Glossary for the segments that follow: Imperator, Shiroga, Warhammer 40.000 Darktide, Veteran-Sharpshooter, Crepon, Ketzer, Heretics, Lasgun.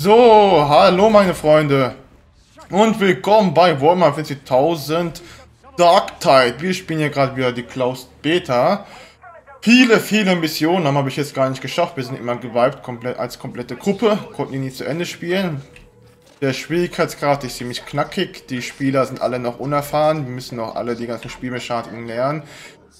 So, hallo meine Freunde und willkommen bei Warhammer 40.000 Darktide. Wir spielen hier gerade wieder die Closed Beta. Viele Missionen habe ich jetzt gar nicht geschafft. Wir sind immer gewiped, komplett als komplette Gruppe, konnten die nie zu Ende spielen. Der Schwierigkeitsgrad ist ziemlich knackig, die Spieler sind alle noch unerfahren, wir müssen noch alle die ganzen Spielmechaniken lernen.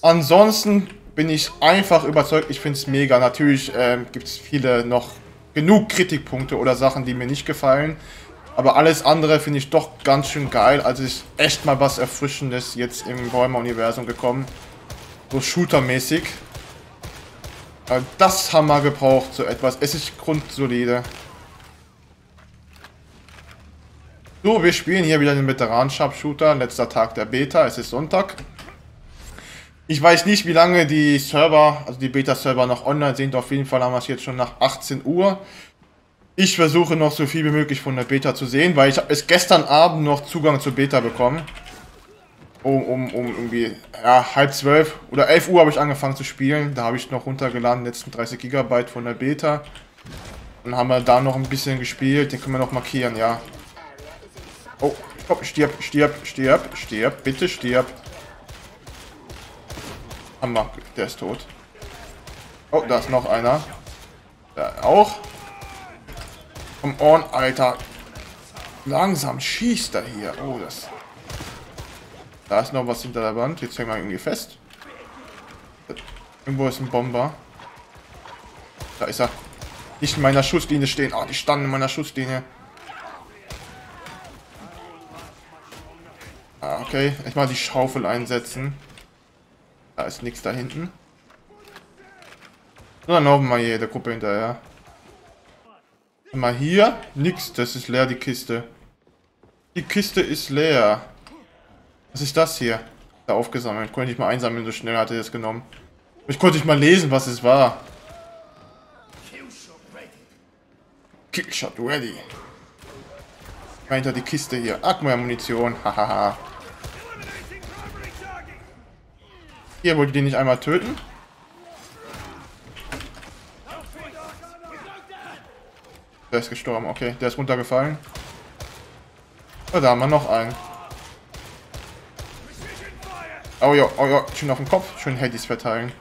Ansonsten bin ich einfach überzeugt, ich finde es mega. Natürlich gibt es viele noch genug Kritikpunkte oder Sachen, die mir nicht gefallen. Aber alles andere finde ich doch ganz schön geil, also ist echt mal was Erfrischendes jetzt im Warhammer-Universum gekommen. So Shooter-mäßig. Das haben wir gebraucht, so etwas. Es ist grundsolide. So, wir spielen hier wieder den Veteran-Sharpshooter, letzter Tag der Beta, es ist Sonntag. Ich weiß nicht, wie lange die Server, also die Beta-Server noch online sind, auf jeden Fall haben wir es jetzt schon nach 18 Uhr. Ich versuche noch so viel wie möglich von der Beta zu sehen, weil ich habe es gestern Abend noch Zugang zur Beta bekommen. Um irgendwie, ja, halb 12 oder 11 Uhr habe ich angefangen zu spielen, da habe ich noch runtergeladen, letzten 30 GB von der Beta. Und haben wir da noch ein bisschen gespielt, den können wir noch markieren, ja. Oh, komm, stirb, bitte stirb. Hammer, der ist tot. Oh, da ist noch einer. Da auch. Come on, Alter. Langsam schießt er hier. Oh, das. Da ist noch was hinter der Wand. Jetzt hängen wir irgendwie fest. Irgendwo ist ein Bomber. Da ist er. Nicht in meiner Schusslinie stehen. Ah, die standen in meiner Schusslinie. Ah, okay. Ich mal die Schaufel einsetzen. Da ist nichts da hinten. So, dann laufen wir hier der Gruppe hinterher. Mal hier. Nix. Das ist leer, die Kiste. Die Kiste ist leer. Was ist das hier? Da aufgesammelt. Konnte ich mal einsammeln, so schnell hatte ich das genommen. Ich konnte nicht mal lesen, was es war. Killshot ready. Hinter die Kiste hier. Ach, mehr Munition. Hahaha. Hier, wollt ihr den nicht einmal töten? Der ist gestorben, okay. Der ist runtergefallen. Oh, da haben wir noch einen. Oh ja, schön auf den Kopf. Schön Handys verteilen.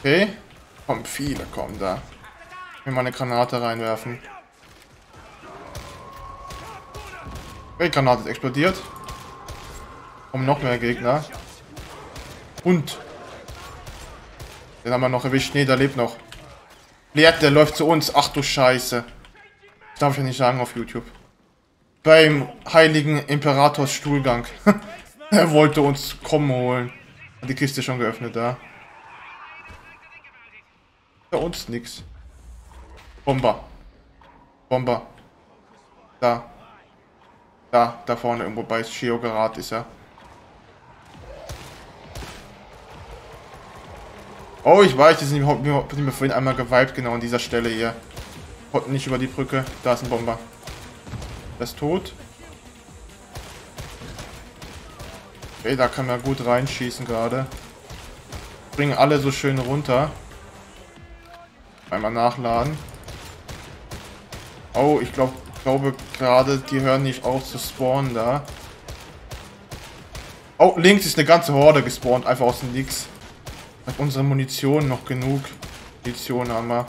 Okay. Kommen viele, kommen da. Ich will mal eine Granate reinwerfen. Die Granate ist explodiert. Kommen noch mehr Gegner. Und den haben wir noch erwischt. Ne, der lebt noch. Leert, der läuft zu uns. Ach du Scheiße. Das darf ich ja nicht sagen auf YouTube. Beim heiligen Imperators Stuhlgang. Er wollte uns kommen holen. Hat die Kiste schon geöffnet, da. Ja. Bei uns nix. Bomber. Bomber. Da. Da vorne irgendwo bei Shiroga ist er. Oh, ich weiß, die sind mir vorhin einmal gewiped, genau an dieser Stelle hier. Konnten nicht über die Brücke. Da ist ein Bomber. Der ist tot. Okay, da kann man gut reinschießen gerade. Bringen alle so schön runter. Einmal nachladen. Oh, ich glaube gerade, die hören nicht auf zu spawnen da. Oh, links ist eine ganze Horde gespawnt, einfach aus dem Nix. Hat unsere Munition noch genug. Munition haben wir.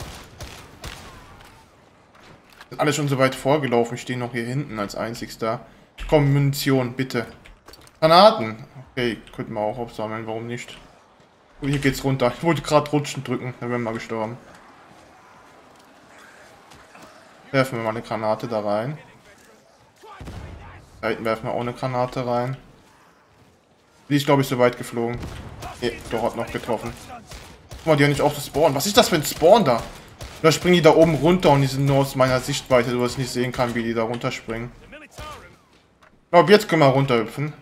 Sind alle schon so weit vorgelaufen, stehen noch hier hinten als einzigster. Komm, Munition, bitte. Granaten. Okay, könnten wir auch aufsammeln, warum nicht. Oh, hier geht's runter. Ich wollte gerade rutschen drücken, dann wären wir mal gestorben. Werfen wir mal eine Granate da rein. Da hinten werfen wir auch eine Granate rein. Die ist, glaube ich, so weit geflogen. Nee, doch, hat noch getroffen. Guck mal, die haben nicht auf zu spawnen. Was ist das für ein Spawn da? Da springen die da oben runter und die sind nur aus meiner Sichtweite, sodass ich nicht sehen kann, wie die da runterspringen. Ich glaube, jetzt können wir runterhüpfen.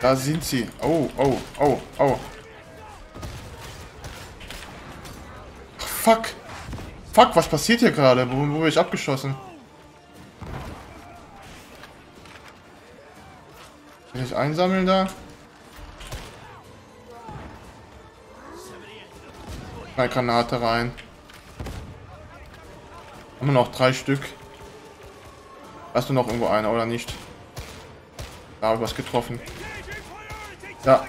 Da sind sie. Oh. Fuck. Fuck, was passiert hier gerade? Wo bin ich abgeschossen? Kann ich einsammeln da? Drei Granate rein. Haben wir noch 3 Stück. Hast du noch irgendwo eine oder nicht? Da habe ich was getroffen. Ja.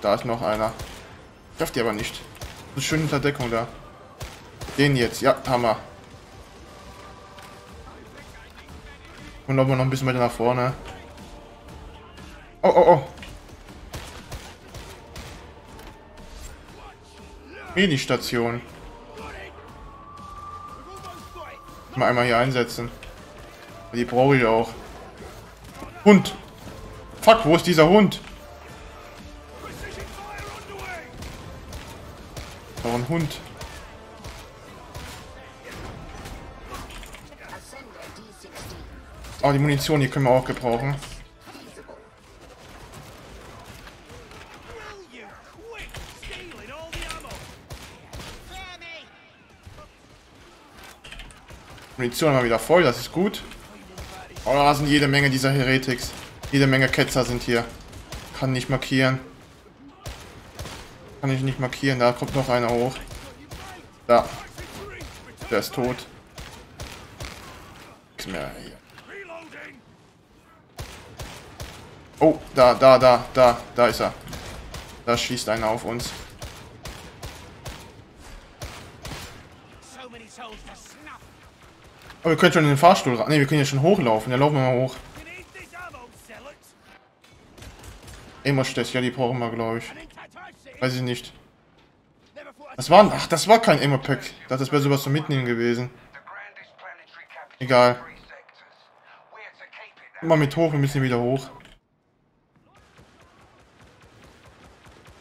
Da ist noch einer. Schafft die aber nicht. Das ist schön hinter Deckung da. Den jetzt. Ja, Hammer. Und ob wir noch ein bisschen weiter nach vorne. Oh. Mini-Station. Mal einmal hier einsetzen. Die brauche ich auch. Hund. Fuck, wo ist dieser Hund? Ist doch ein Hund. Oh, die Munition, die können wir auch gebrauchen. Munition mal wieder voll, das ist gut. Oh, da sind jede Menge dieser Heretics. Jede Menge Ketzer sind hier. Kann nicht markieren. Kann ich nicht markieren. Da kommt noch einer hoch. Da. Der ist tot. Nichts mehr hier. Oh, da ist er. Da schießt einer auf uns. Oh, wir können schon in den Fahrstuhl ran. Ne, wir können ja schon hochlaufen. Ja, laufen wir mal hoch. Ammo-Stößchen, ja, die brauchen wir, glaube ich. Weiß ich nicht. Das war... Ach, das war kein Ammo-Pack. Ich dachte, das wäre sowas zum Mitnehmen gewesen. Egal. Immer mit hoch, wir müssen wieder hoch.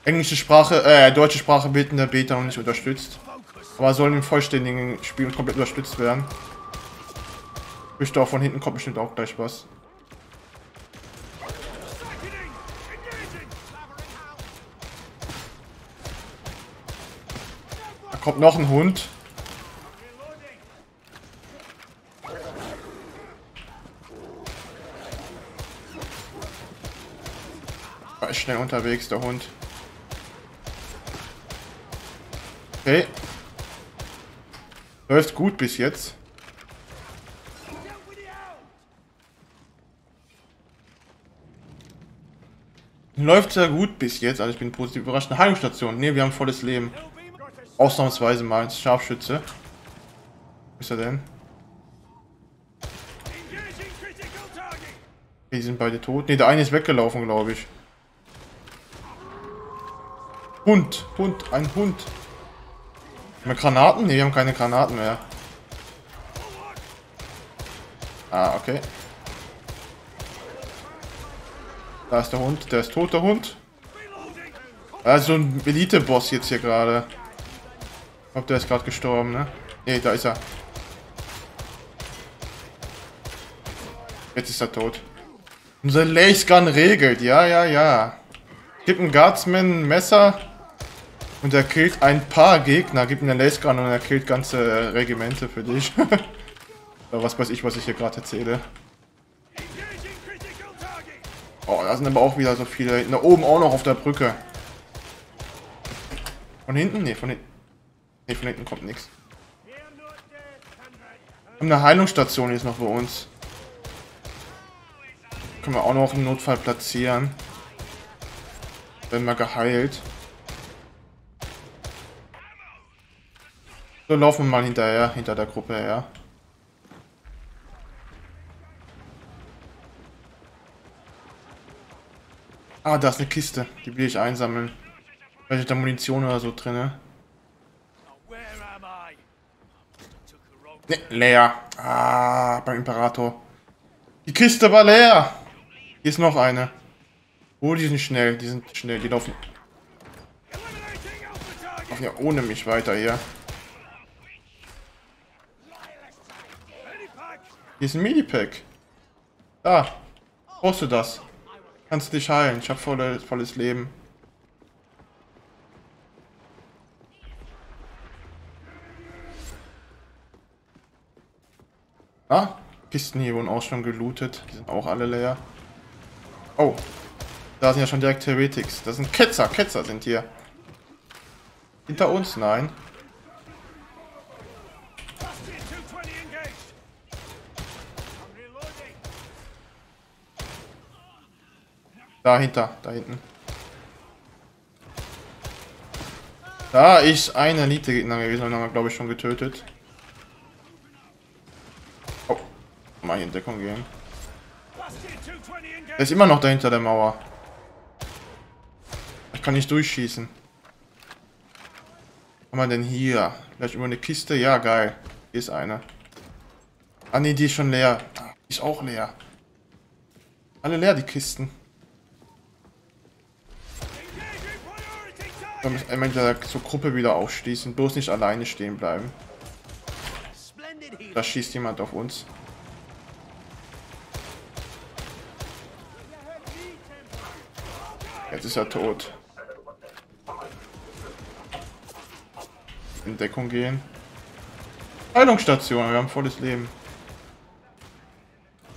Englische Sprache, deutsche Sprache wird in der Beta noch nicht unterstützt. Aber sollen im vollständigen Spiel komplett unterstützt werden. Ich doch, von hinten kommt bestimmt auch gleich was. Da kommt noch ein Hund. Da ist schnell unterwegs, der Hund. Okay. Läuft gut bis jetzt. Läuft sehr gut bis jetzt, also ich bin positiv überrascht. Eine Heilungsstation. Ne, wir haben volles Leben. Ausnahmsweise mal ein Scharfschütze. Wo ist er denn? Die sind beide tot. Ne, der eine ist weggelaufen, glaube ich. Ein Hund. Haben wir Granaten? Ne, wir haben keine Granaten mehr. Ah, okay. Da ist der Hund, der ist tot, der Hund. Also ein Elite-Boss jetzt hier gerade. Ich glaube, der ist gerade gestorben, ne? Ne, da ist er. Jetzt ist er tot. Unser Lasgun regelt, ja. Gib einen Guardsman ein Messer und er killt ein paar Gegner. Gib ihm den Lasgun und er killt ganze Regimente für dich. Was weiß ich, was ich hier gerade erzähle. Oh, da sind aber auch wieder so viele. Da oben auch noch auf der Brücke. Von hinten? Ne, von hinten. Ne, von hinten kommt nichts. Eine Heilungsstation ist noch bei uns. Können wir auch noch im Notfall platzieren. Werden wir geheilt. So, laufen wir mal hinterher, hinter der Gruppe her. Ah, da ist eine Kiste. Die will ich einsammeln. Vielleicht ist da Munition oder so drin. Ne, leer. Ah, beim Imperator. Die Kiste war leer. Hier ist noch eine. Oh, die sind schnell. Die laufen. Laufen ja ohne mich weiter hier. Hier ist ein Minipack. Da. Brauchst du das? Kannst dich heilen, ich habe volles Leben. Ah, Kisten hier wurden auch schon gelootet, die sind auch alle leer. Oh, da sind ja schon direkt Heretics, das sind Ketzer sind hier. Hinter uns? Nein. Dahinter, da hinten. Da ist ein Elite-Gegner gewesen, den haben wir, glaube ich, schon getötet. Oh, mal hier in Deckung gehen. Der ist immer noch dahinter der Mauer. Ich kann nicht durchschießen. Was haben wir denn hier? Vielleicht über eine Kiste? Ja, geil. Hier ist eine. Ah, ne, die ist schon leer. Die ist auch leer. Alle leer, die Kisten. Da muss einmal zur Gruppe wieder aufschließen. Bloß nicht alleine stehen bleiben. Da schießt jemand auf uns. Jetzt ist er tot. In Deckung gehen. Heilungsstation, wir haben volles Leben.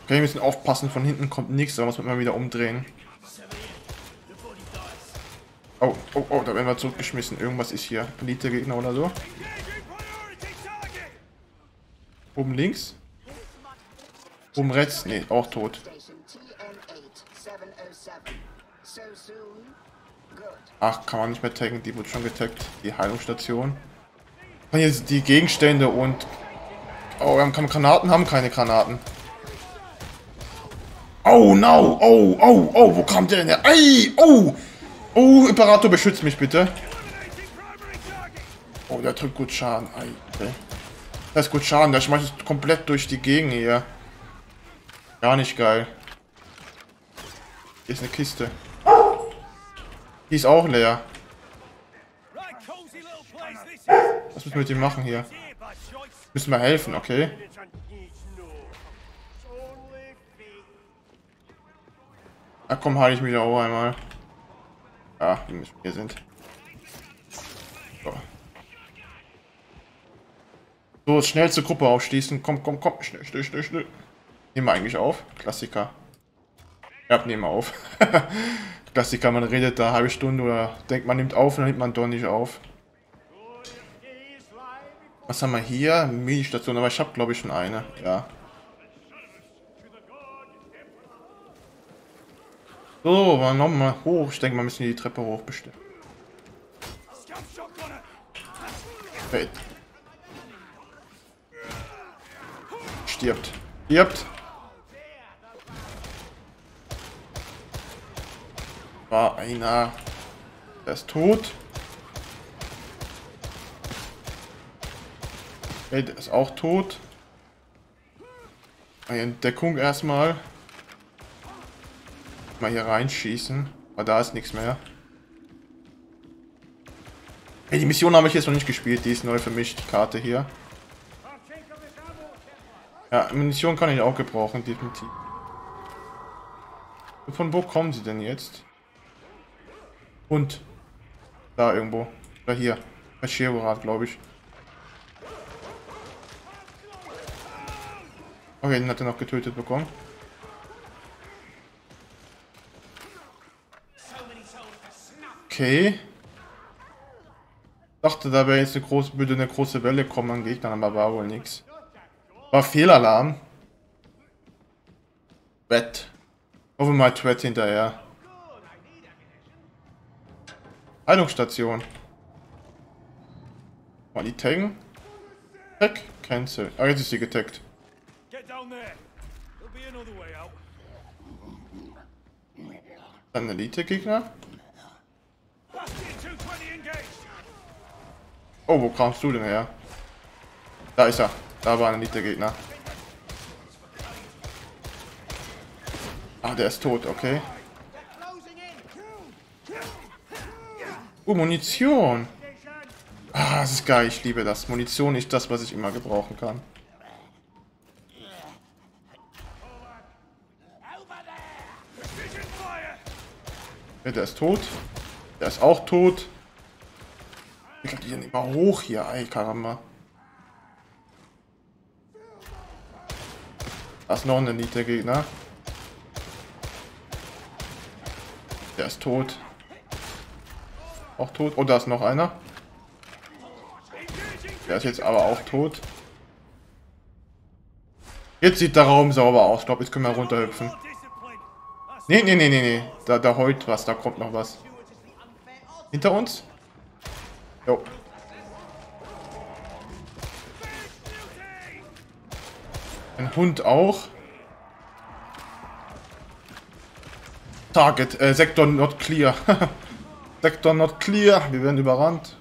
Okay, wir müssen aufpassen, von hinten kommt nichts, da muss man mal wieder umdrehen. Oh, oh, oh, da werden wir zurückgeschmissen. Irgendwas ist hier. Elite-Gegner oder so. Oben links. Oben rechts. Ne, auch tot. Ach, kann man nicht mehr taggen. Die wird schon getaggt. Die Heilungsstation. Und jetzt die Gegenstände und... Oh, wir haben keine Granaten. Haben keine Granaten. Oh, no. Oh, oh, oh. Wo kam der denn her? Ei, oh. Oh, Imperator, beschützt mich bitte. Oh, der drückt gut Schaden. Okay. Das ist gut Schaden. Der schmeißt komplett durch die Gegend hier. Gar nicht geil. Hier ist eine Kiste. Die ist auch leer. Was müssen wir mit dem machen hier? Müssen wir helfen, okay? Na komm, heil ich mich da auch einmal. Ah, die müssen wir sind. So. So, schnell zur Gruppe aufschließen. Komm, komm, komm. Schnell, schnell, schnell, schnell. Nehmen wir eigentlich auf. Klassiker. Ja, nehmen wir auf. Klassiker, man redet da eine halbe Stunde oder denkt, man nimmt auf und dann nimmt man doch nicht auf. Was haben wir hier? Mini-Station, aber ich habe, glaube ich, schon eine. Ja. So, nochmal hoch. Ich denke, wir müssen die Treppe hoch bestimmen. Hey. Stirbt. Stirbt. War einer. Der ist tot. Hey, der ist auch tot. Eine Entdeckung erstmal. Mal hier reinschießen, aber da ist nichts mehr. Hey, die Mission habe ich jetzt noch nicht gespielt, die ist neu für mich, die Karte hier. Ja, Munition kann ich auch gebrauchen, definitiv. Von wo kommen sie denn jetzt? Und da irgendwo, da hier, bei Shiroga, glaube ich. Okay, den hat er noch getötet bekommen. Okay. Dachte, da wäre jetzt eine große Welle kommen an Gegnern, aber war wohl nichts. War Fehlalarm. Wett. Hoffen wir mal Twett hinterher. Heilungsstation. Mal die taggen. Tag, cancel. Ah, jetzt ist sie getaggt. Dann Elite-Gegner. Oh, wo kamst du denn her? Da ist er. Da war nicht der Gegner. Ah, der ist tot, okay. Oh, Munition. Ah, das ist geil, ich liebe das. Munition ist das, was ich immer gebrauchen kann. Ja, der ist tot. Der ist auch tot. Ich glaube, die sind immer hoch hier. Ey, Karamba. Da ist noch ein Elite-Gegner. Der ist tot. Auch tot. Oh, da ist noch einer. Der ist jetzt aber auch tot. Jetzt sieht der Raum sauber aus. Ich glaube, jetzt können wir runterhüpfen. Nee, nee, nee, nee, nee. Da heult was. Da kommt noch was. Hinter uns? Jo. Ein Hund auch. Target. Sektor not clear. Sektor not clear. Wir werden überrannt.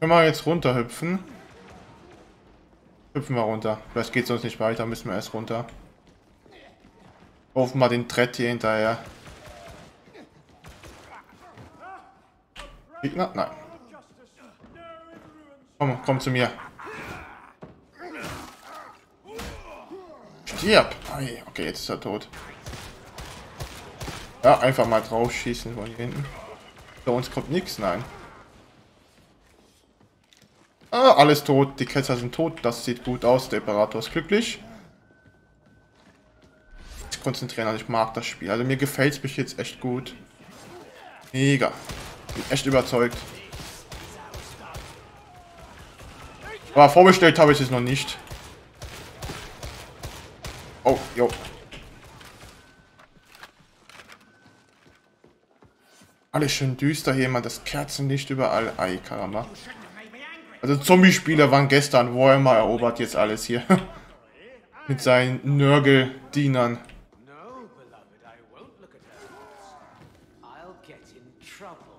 Können wir jetzt runterhüpfen? Hüpfen wir runter. Vielleicht geht es uns nicht weiter. Müssen wir erst runter. Hoffen wir den Trett hier hinterher. Gegner? Nein. Komm, komm zu mir. Stirb! Okay, jetzt ist er tot. Ja, einfach mal drauf schießen von hier hinten. Bei uns kommt nichts, nein. Ah, alles tot. Die Ketzer sind tot. Das sieht gut aus. Der Imperator ist glücklich. Ich konzentriere, also ich mag das Spiel. Also mir gefällt es mich jetzt echt gut. Mega. Bin echt überzeugt. Aber vorbestellt habe ich es noch nicht. Oh, jo. Alles schön düster hier, man. Das Kerzenlicht überall. Ei, Karamba. Also Zombie-Spieler waren gestern. Warhammer erobert jetzt alles hier. Mit seinen Nörgeldienern.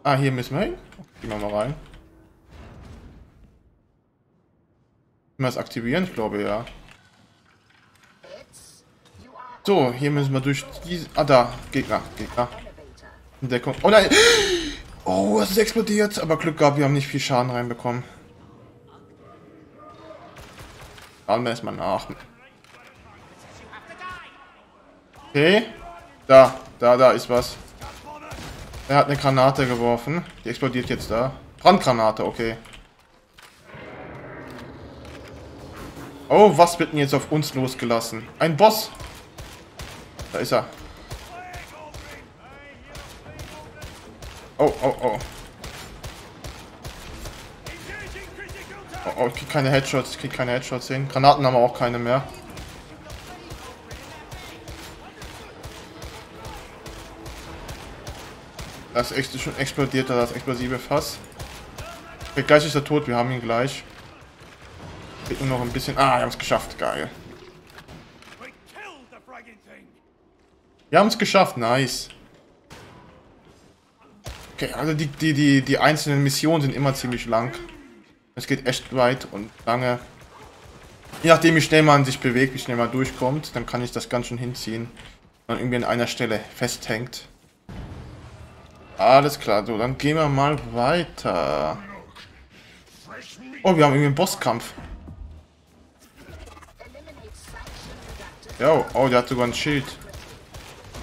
Ah, hier müssen wir hin. Gehen wir mal rein. Können wir das aktivieren? Ich glaube ja. So, hier müssen wir durch diese... Ah, da. Gegner. Gegner. In Deckung. Oh nein! Oh, es ist explodiert. Aber Glück gehabt, wir haben nicht viel Schaden reinbekommen. Laden wir erstmal nach. Okay. Da ist was. Er hat eine Granate geworfen. Die explodiert jetzt da. Brandgranate, okay. Oh, was wird denn jetzt auf uns losgelassen? Ein Boss! Da ist er. Oh, oh, oh. Oh, oh, ich krieg keine Headshots. Ich krieg keine Headshots hin. Granaten haben wir auch keine mehr. Das ist echt schon explodiert, das explosive Fass. Okay, gleich ist er tot, wir haben ihn gleich. Geht nur noch ein bisschen. Ah, wir haben es geschafft, geil. Wir haben es geschafft, nice. Okay, also die einzelnen Missionen sind immer ziemlich lang. Es geht echt weit und lange. Je nachdem, wie schnell man sich bewegt, wie schnell man durchkommt, dann kann ich das ganz schön hinziehen. Wenn man irgendwie an einer Stelle festhängt. Alles klar, so, dann gehen wir mal weiter. Oh, wir haben irgendwie einen Bosskampf. Jo, oh, der hat sogar ein Schild.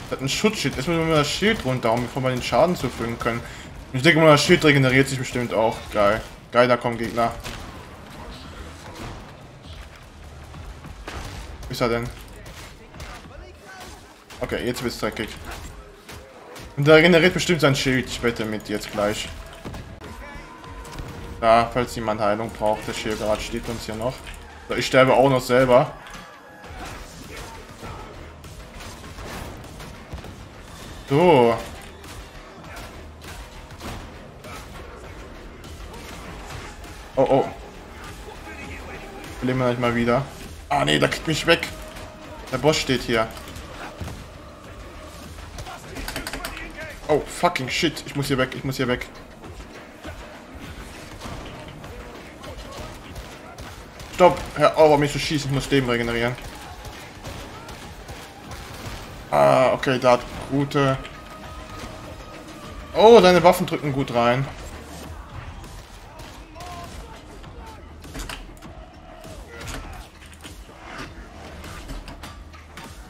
Der hat ein Schutzschild. Erstmal müssen wir das Schild runterhauen, bevor wir den Schaden zufügen können. Ich denke mal, das Schild regeneriert sich bestimmt auch. Geil. Geil, da kommen Gegner. Wo ist er denn? Okay, jetzt wird's dreckig. Und da regeneriert bestimmt sein Schild. Ich wette mit jetzt gleich. Ja, falls jemand Heilung braucht. Der Shiroga steht uns hier noch. So, ich sterbe auch noch selber. So. Oh, oh. Leben wir gleich mal wieder. Ah, nee, da kriegt mich weg. Der Boss steht hier. Oh, fucking shit. Ich muss hier weg, ich muss hier weg. Stopp, hör auf, mich zu schießen. Ich muss Leben regenerieren. Ah, okay, da hat gute... Oh, deine Waffen drücken gut rein.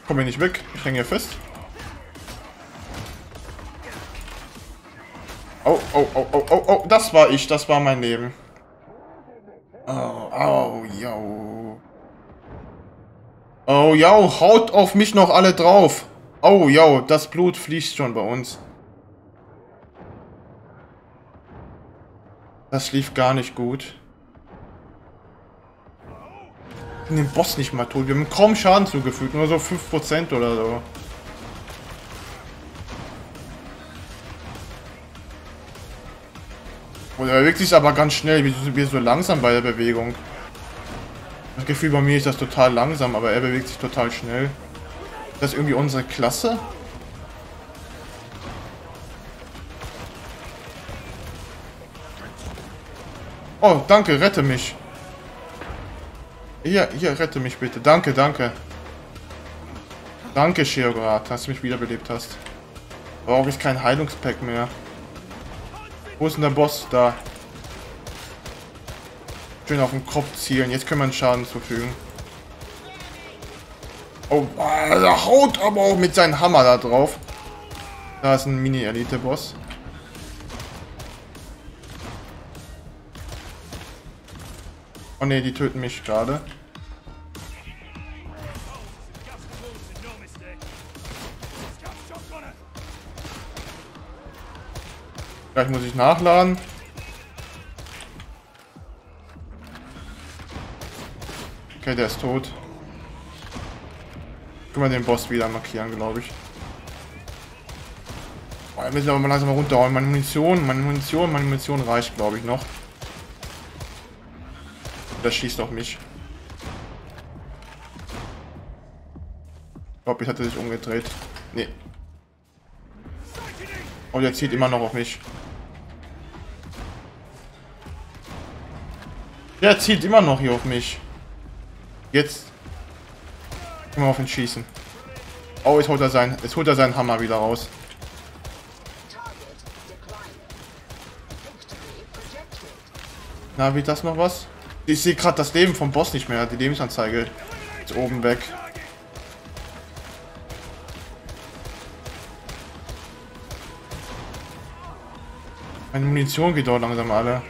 Komm hier nicht weg. Ich hänge hier fest. Oh, oh, oh, oh, oh, oh, das war ich, das war mein Leben. Oh, oh, yo. Oh, yo, haut auf mich noch alle drauf. Oh, yo, das Blut fließt schon bei uns. Das lief gar nicht gut. Wir können den Boss nicht mal tot. Wir haben kaum Schaden zugefügt, nur so 5% oder so. Und er bewegt sich aber ganz schnell. Wir sind so langsam bei der Bewegung. Das Gefühl bei mir ist das total langsam, aber er bewegt sich total schnell. Ist das irgendwie unsere Klasse? Oh, danke, rette mich. Hier, rette mich bitte. Danke, danke. Danke, Shiroga, dass du mich wiederbelebt hast. Brauche ich kein Heilungspack mehr. Wo ist denn der Boss? Da. Schön auf den Kopf zielen. Jetzt können wir einen Schaden zufügen. Oh, er haut aber auch mit seinem Hammer da drauf. Da ist ein Mini-Elite-Boss. Oh ne, die töten mich gerade. Gleich muss ich nachladen. Okay, der ist tot. Können wir den Boss wieder markieren, glaube ich. Oh, wir müssen aber mal langsam runterhauen. Meine Munition reicht, glaube ich, noch. Das schießt auf mich. Ich glaube, ich hatte sich umgedreht. Nee. Oh, der zieht immer noch auf mich. Der zieht immer noch hier auf mich. Jetzt. Können wir auf ihn schießen. Oh, jetzt holt er seinen Hammer wieder raus. Na, wird das noch was? Ich sehe gerade das Leben vom Boss nicht mehr. Die Lebensanzeige ist oben weg. Meine Munition geht dort langsam alle.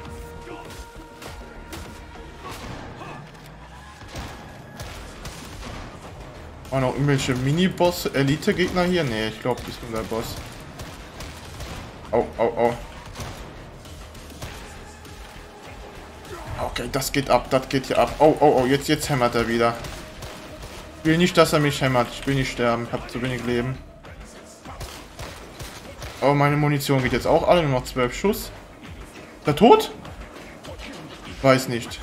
War noch irgendwelche Mini-Boss-Elite-Gegner hier? Ne, ich glaube, das ist nur der Boss. Au, au, au. Okay, das geht ab, das geht hier ab. Oh, oh, oh, jetzt hämmert er wieder. Ich will nicht, dass er mich hämmert. Ich will nicht sterben, ich habe zu wenig Leben. Oh, meine Munition geht jetzt auch alle, nur noch 12 Schuss. Ist er tot? Weiß nicht.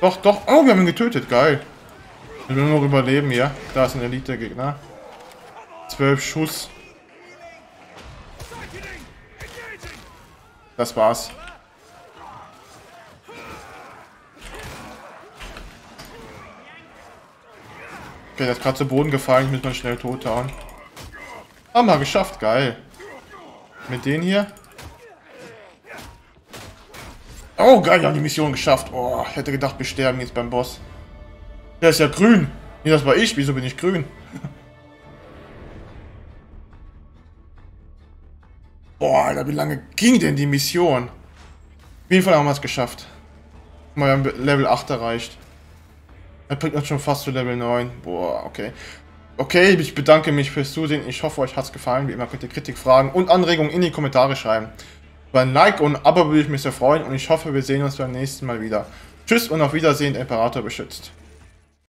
Doch, doch. Oh, wir haben ihn getötet, geil. Wir will nur noch überleben, ja. Da ist ein Elite-Gegner. 12 Schuss. Das war's. Okay, der ist gerade zu Boden gefallen. Ich muss mal schnell tot hauen. Haben wir geschafft, geil. Mit denen hier. Oh, geil, wir haben die Mission geschafft. Oh, ich hätte gedacht, wir sterben jetzt beim Boss. Der ist ja grün. Nee, das war ich. Wieso bin ich grün? Boah, Alter, wie lange ging denn die Mission? Auf jeden Fall haben wir es geschafft. Wir haben Level 8 erreicht. Das bringt uns schon fast zu Level 9. Boah, okay. Okay, ich bedanke mich fürs Zusehen. Ich hoffe, euch hat es gefallen. Wie immer könnt ihr Kritik, Fragen und Anregungen in die Kommentare schreiben. Über ein Like und ein Abo würde ich mich sehr freuen und ich hoffe, wir sehen uns beim nächsten Mal wieder. Tschüss und auf Wiedersehen, Imperator beschützt.